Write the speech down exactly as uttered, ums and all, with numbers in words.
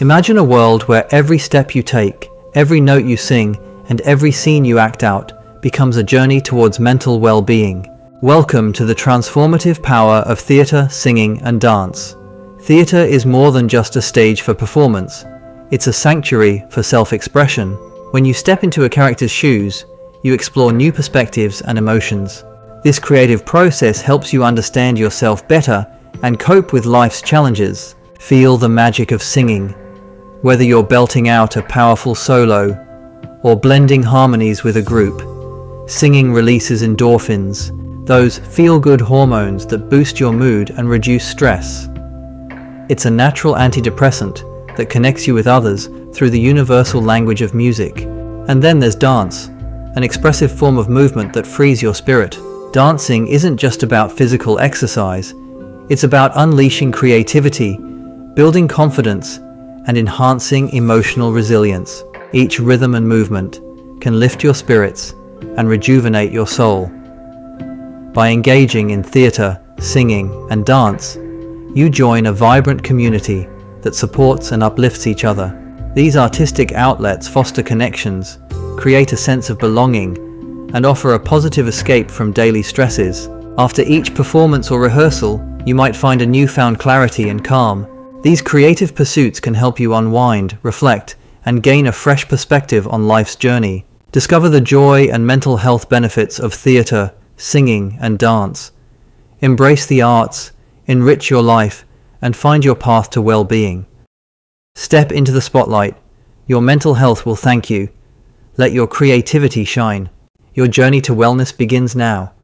Imagine a world where every step you take, every note you sing, and every scene you act out becomes a journey towards mental well-being. Welcome to the transformative power of theatre, singing, and dance. Theatre is more than just a stage for performance. It's a sanctuary for self-expression. When you step into a character's shoes, you explore new perspectives and emotions. This creative process helps you understand yourself better and cope with life's challenges. Feel the magic of singing. Whether you're belting out a powerful solo or blending harmonies with a group, singing releases endorphins, those feel-good hormones that boost your mood and reduce stress. It's a natural antidepressant that connects you with others through the universal language of music. And then there's dance, an expressive form of movement that frees your spirit. Dancing isn't just about physical exercise, it's about unleashing creativity, building confidence, and enhancing emotional resilience. Each rhythm and movement can lift your spirits and rejuvenate your soul. By engaging in theatre, singing, and dance, you join a vibrant community that supports and uplifts each other. These artistic outlets foster connections, create a sense of belonging, and offer a positive escape from daily stresses. After each performance or rehearsal, you might find a newfound clarity and calm. These creative pursuits can help you unwind, reflect, and gain a fresh perspective on life's journey. Discover the joy and mental health benefits of theatre, singing, and dance. Embrace the arts, enrich your life, and find your path to well-being. Step into the spotlight. Your mental health will thank you. Let your creativity shine. Your journey to wellness begins now.